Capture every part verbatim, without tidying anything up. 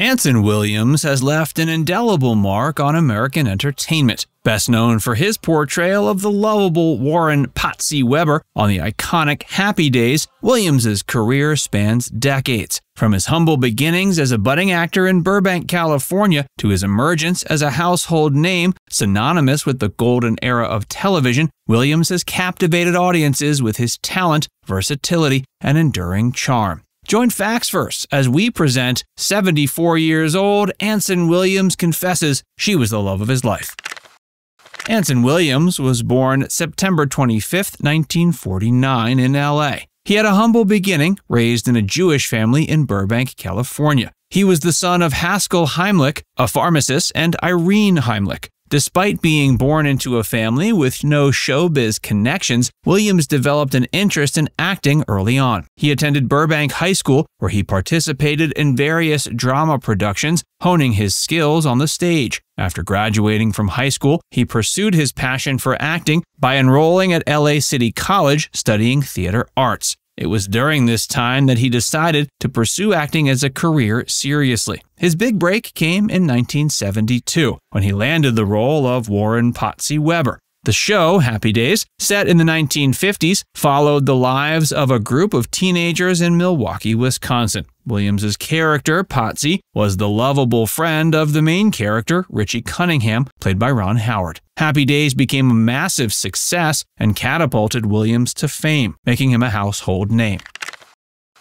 Anson Williams has left an indelible mark on American entertainment, best known for his portrayal of the lovable Warren Potsie Weber on the iconic Happy Days. Williams's career spans decades, from his humble beginnings as a budding actor in Burbank, California, to his emergence as a household name synonymous with the golden era of television. Williams has captivated audiences with his talent, versatility, and enduring charm. Join Facts Verse as we present seventy-four years old Anson Williams confesses she was the love of his life. Anson Williams was born September twenty-fifth, nineteen forty-nine in L A. He had a humble beginning, raised in a Jewish family in Burbank, California. He was the son of Haskell Heimlich, a pharmacist, and Irene Heimlich. Despite being born into a family with no showbiz connections, Williams developed an interest in acting early on. He attended Burbank High School, where he participated in various drama productions, honing his skills on the stage. After graduating from high school, he pursued his passion for acting by enrolling at L A City College, studying theater arts. It was during this time that he decided to pursue acting as a career seriously. His big break came in nineteen seventy-two, when he landed the role of Warren Potsie Weber. The show, Happy Days, set in the nineteen fifties, followed the lives of a group of teenagers in Milwaukee, Wisconsin. Williams's character, Potsie, was the lovable friend of the main character, Richie Cunningham, played by Ron Howard. Happy Days became a massive success and catapulted Williams to fame, making him a household name.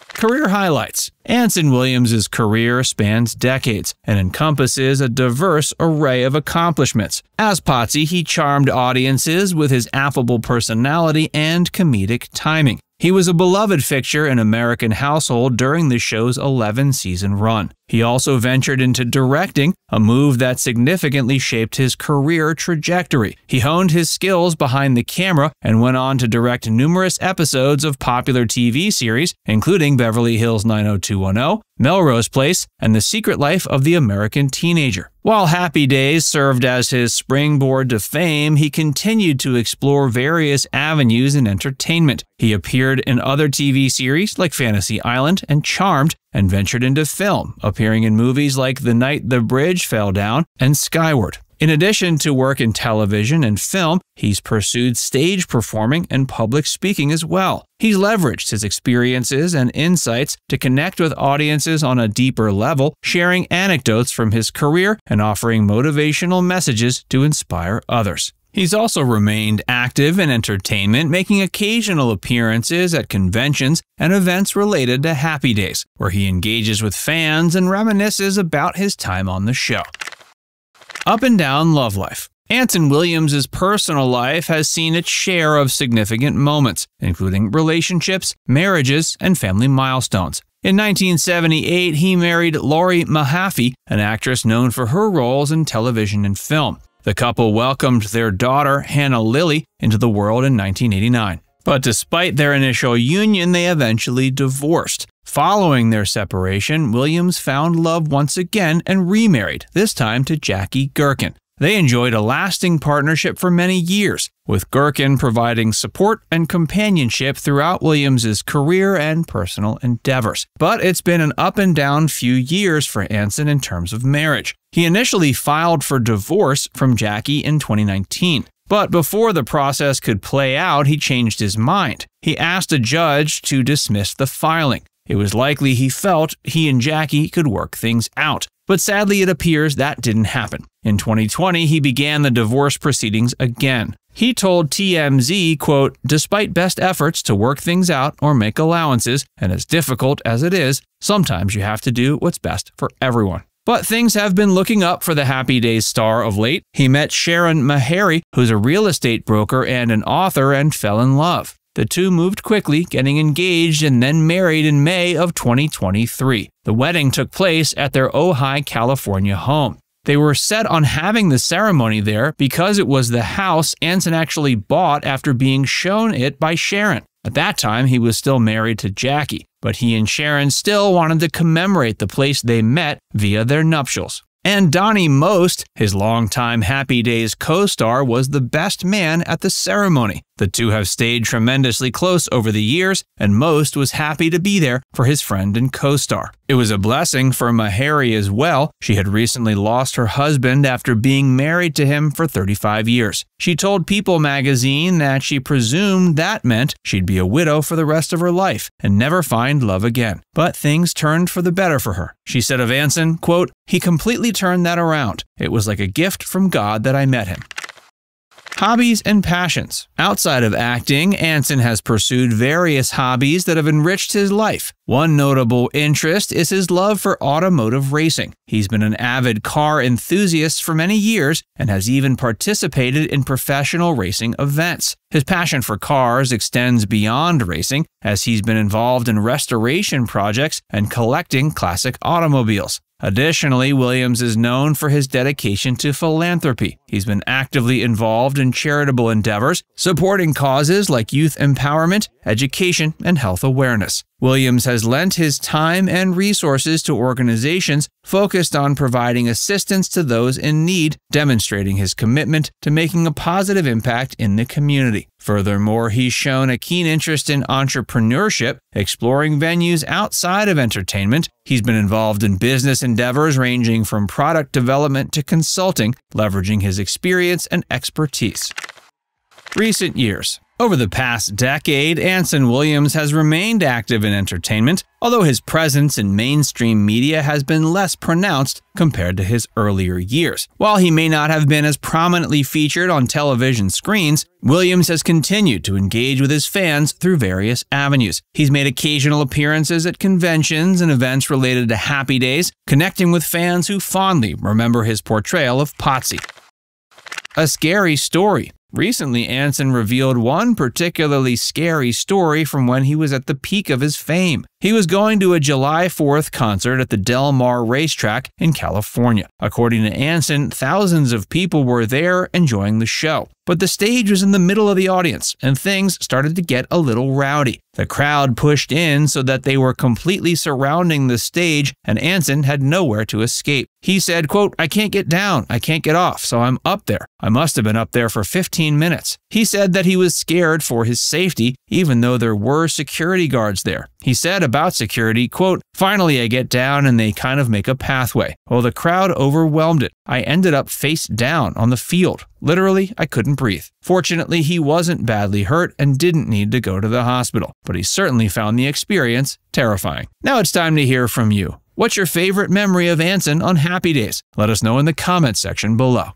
Career highlights. Anson Williams's career spans decades and encompasses a diverse array of accomplishments. As Potsie, he charmed audiences with his affable personality and comedic timing. He was a beloved fixture in American household during the show's eleven season run. He also ventured into directing, a move that significantly shaped his career trajectory. He honed his skills behind the camera and went on to direct numerous episodes of popular T V series, including Beverly Hills nine oh two one oh, Melrose Place, and The Secret Life of the American Teenager. While Happy Days served as his springboard to fame, he continued to explore various avenues in entertainment. He appeared in other T V series like Fantasy Island and Charmed, and ventured into film, appearing in movies like The Night the Bridge Fell Down and Skyward. In addition to work in television and film, he's pursued stage performing and public speaking as well. He's leveraged his experiences and insights to connect with audiences on a deeper level, sharing anecdotes from his career and offering motivational messages to inspire others. He's also remained active in entertainment, making occasional appearances at conventions and events related to Happy Days, where he engages with fans and reminisces about his time on the show. Up and down love life. Anson Williams's personal life has seen its share of significant moments, including relationships, marriages, and family milestones. In nineteen seventy-eight, he married Lorrie Mahaffey, an actress known for her roles in television and film. The couple welcomed their daughter, Hannah Lily, into the world in nineteen eighty-nine. But despite their initial union, they eventually divorced. Following their separation, Williams found love once again and remarried, this time to Jackie Gerken. They enjoyed a lasting partnership for many years, with Gerken providing support and companionship throughout Williams's career and personal endeavors. But it's been an up and down few years for Anson in terms of marriage. He initially filed for divorce from Jackie in twenty nineteen, but before the process could play out, he changed his mind. He asked a judge to dismiss the filing. It was likely he felt he and Jackie could work things out, but sadly it appears that didn't happen. In twenty twenty, he began the divorce proceedings again. He told T M Z, quote, "Despite best efforts to work things out or make allowances, and as difficult as it is, sometimes you have to do what's best for everyone." But things have been looking up for the Happy Days star of late. He met Sharon Meharry, who's a real estate broker and an author, and fell in love. The two moved quickly, getting engaged and then married in May of twenty twenty-three. The wedding took place at their Ojai, California home. They were set on having the ceremony there because it was the house Anson actually bought after being shown it by Sharon. At that time, he was still married to Jackie, but he and Sharon still wanted to commemorate the place they met via their nuptials. And Donnie Most, his longtime Happy Days co-star, was the best man at the ceremony. The two have stayed tremendously close over the years, and Most was happy to be there for his friend and co-star. It was a blessing for Meharry as well. She had recently lost her husband after being married to him for thirty-five years. She told People magazine that she presumed that meant she'd be a widow for the rest of her life and never find love again. But things turned for the better for her. She said of Anson, quote, "He completely turned that around. It was like a gift from God that I met him." Hobbies and passions. Outside of acting, Anson has pursued various hobbies that have enriched his life. One notable interest is his love for automotive racing. He's been an avid car enthusiast for many years and has even participated in professional racing events. His passion for cars extends beyond racing, as he's been involved in restoration projects and collecting classic automobiles. Additionally, Williams is known for his dedication to philanthropy. He's been actively involved in charitable endeavors, supporting causes like youth empowerment, education, and health awareness. Williams has lent his time and resources to organizations focused on providing assistance to those in need, demonstrating his commitment to making a positive impact in the community. Furthermore, he's shown a keen interest in entrepreneurship, exploring venues outside of entertainment. He's been involved in business endeavors ranging from product development to consulting, leveraging his experience and expertise. Recent years. Over the past decade, Anson Williams has remained active in entertainment, although his presence in mainstream media has been less pronounced compared to his earlier years. While he may not have been as prominently featured on television screens, Williams has continued to engage with his fans through various avenues. He's made occasional appearances at conventions and events related to Happy Days, connecting with fans who fondly remember his portrayal of Potsie. A scary story. Recently, Anson revealed one particularly scary story from when he was at the peak of his fame. He was going to a July fourth concert at the Del Mar Racetrack in California. According to Anson, thousands of people were there enjoying the show. But the stage was in the middle of the audience, and things started to get a little rowdy. The crowd pushed in so that they were completely surrounding the stage, and Anson had nowhere to escape. He said, quote, "I can't get down, I can't get off, so I'm up there. I must have been up there for fifteen minutes. He said that he was scared for his safety, even though there were security guards there. He said about security, quote, "Finally I get down and they kind of make a pathway. Well, the crowd overwhelmed it. I ended up face down on the field. Literally, I couldn't breathe. Fortunately, he wasn't badly hurt and didn't need to go to the hospital, but he certainly found the experience terrifying." Now it's time to hear from you. What's your favorite memory of Anson on Happy Days? Let us know in the comments section below.